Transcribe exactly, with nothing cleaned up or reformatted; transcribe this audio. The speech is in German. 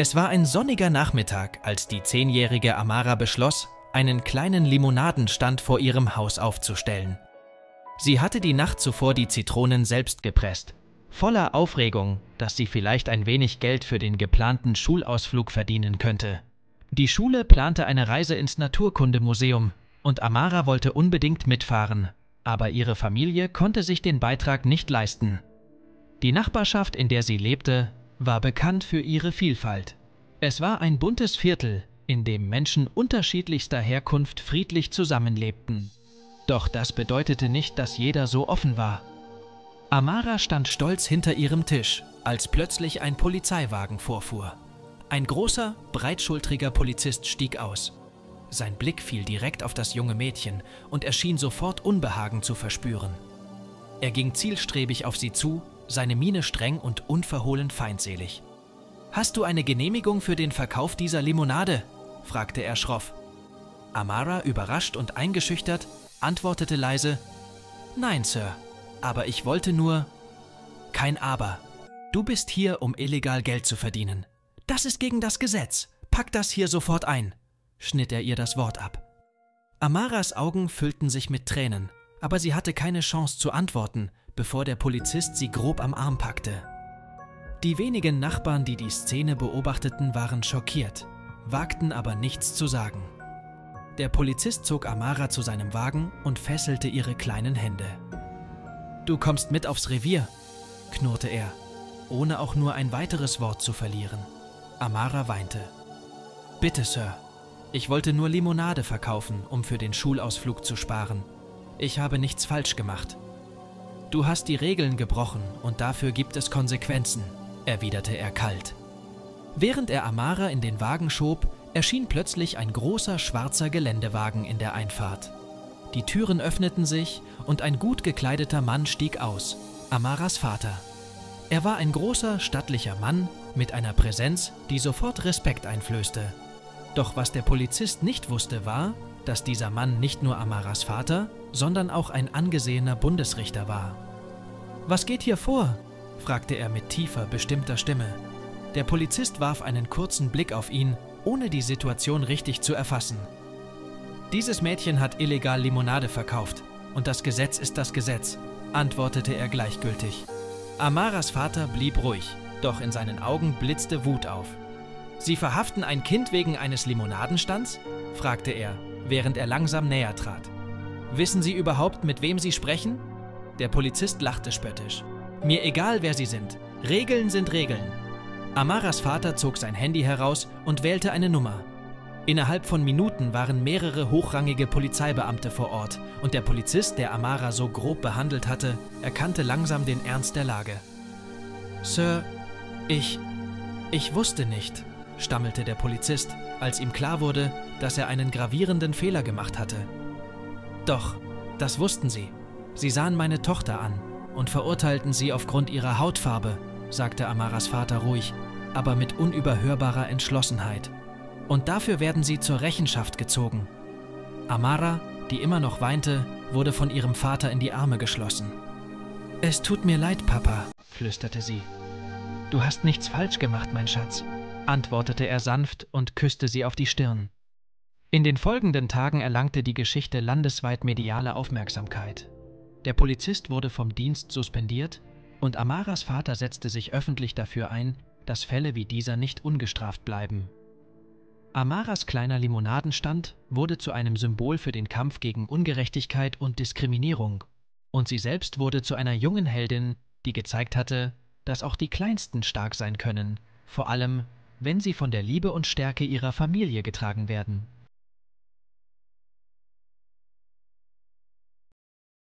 Es war ein sonniger Nachmittag, als die zehnjährige Amara beschloss, einen kleinen Limonadenstand vor ihrem Haus aufzustellen. Sie hatte die Nacht zuvor die Zitronen selbst gepresst, voller Aufregung, dass sie vielleicht ein wenig Geld für den geplanten Schulausflug verdienen könnte. Die Schule plante eine Reise ins Naturkundemuseum und Amara wollte unbedingt mitfahren, aber ihre Familie konnte sich den Beitrag nicht leisten. Die Nachbarschaft, in der sie lebte, war bekannt für ihre Vielfalt. Es war ein buntes Viertel, in dem Menschen unterschiedlichster Herkunft friedlich zusammenlebten. Doch das bedeutete nicht, dass jeder so offen war. Amara stand stolz hinter ihrem Tisch, als plötzlich ein Polizeiwagen vorfuhr. Ein großer, breitschultriger Polizist stieg aus. Sein Blick fiel direkt auf das junge Mädchen und er schien sofort Unbehagen zu verspüren. Er ging zielstrebig auf sie zu, seine Miene streng und unverhohlen feindselig. »Hast du eine Genehmigung für den Verkauf dieser Limonade?« fragte er schroff. Amara, überrascht und eingeschüchtert, antwortete leise, »Nein, Sir, aber ich wollte nur...« »Kein Aber. Du bist hier, um illegal Geld zu verdienen. Das ist gegen das Gesetz. Pack das hier sofort ein«, schnitt er ihr das Wort ab. Amaras Augen füllten sich mit Tränen, aber sie hatte keine Chance zu antworten, bevor der Polizist sie grob am Arm packte. Die wenigen Nachbarn, die die Szene beobachteten, waren schockiert, wagten aber nichts zu sagen. Der Polizist zog Amara zu seinem Wagen und fesselte ihre kleinen Hände. »Du kommst mit aufs Revier«, knurrte er, ohne auch nur ein weiteres Wort zu verlieren. Amara weinte. »Bitte, Sir, ich wollte nur Limonade verkaufen, um für den Schulausflug zu sparen. Ich habe nichts falsch gemacht.« »Du hast die Regeln gebrochen und dafür gibt es Konsequenzen«, erwiderte er kalt. Während er Amara in den Wagen schob, erschien plötzlich ein großer schwarzer Geländewagen in der Einfahrt. Die Türen öffneten sich und ein gut gekleideter Mann stieg aus, Amaras Vater. Er war ein großer, stattlicher Mann mit einer Präsenz, die sofort Respekt einflößte. Doch was der Polizist nicht wusste, war, dass dieser Mann nicht nur Amaras Vater, sondern auch ein angesehener Bundesrichter war. »Was geht hier vor?« fragte er mit tiefer, bestimmter Stimme. Der Polizist warf einen kurzen Blick auf ihn, ohne die Situation richtig zu erfassen. »Dieses Mädchen hat illegal Limonade verkauft und das Gesetz ist das Gesetz«, antwortete er gleichgültig. Amaras Vater blieb ruhig, doch in seinen Augen blitzte Wut auf. »Sie verhaften ein Kind wegen eines Limonadenstands?«, fragte er, während er langsam näher trat. »Wissen Sie überhaupt, mit wem Sie sprechen?« Der Polizist lachte spöttisch. »Mir egal, wer Sie sind. Regeln sind Regeln.« Amaras Vater zog sein Handy heraus und wählte eine Nummer. Innerhalb von Minuten waren mehrere hochrangige Polizeibeamte vor Ort und der Polizist, der Amara so grob behandelt hatte, erkannte langsam den Ernst der Lage. »Sir, ich... ich wusste nicht«, stammelte der Polizist, als ihm klar wurde, dass er einen gravierenden Fehler gemacht hatte. »Doch, das wussten sie. Sie sahen meine Tochter an und verurteilten sie aufgrund ihrer Hautfarbe«, sagte Amaras Vater ruhig, aber mit unüberhörbarer Entschlossenheit. »Und dafür werden sie zur Rechenschaft gezogen.« Amara, die immer noch weinte, wurde von ihrem Vater in die Arme geschlossen. »Es tut mir leid, Papa«, flüsterte sie. »Du hast nichts falsch gemacht, mein Schatz«, antwortete er sanft und küsste sie auf die Stirn. In den folgenden Tagen erlangte die Geschichte landesweit mediale Aufmerksamkeit. Der Polizist wurde vom Dienst suspendiert und Amaras Vater setzte sich öffentlich dafür ein, dass Fälle wie dieser nicht ungestraft bleiben. Amaras kleiner Limonadenstand wurde zu einem Symbol für den Kampf gegen Ungerechtigkeit und Diskriminierung und sie selbst wurde zu einer jungen Heldin, die gezeigt hatte, dass auch die Kleinsten stark sein können, vor allem, wenn sie von der Liebe und Stärke ihrer Familie getragen werden.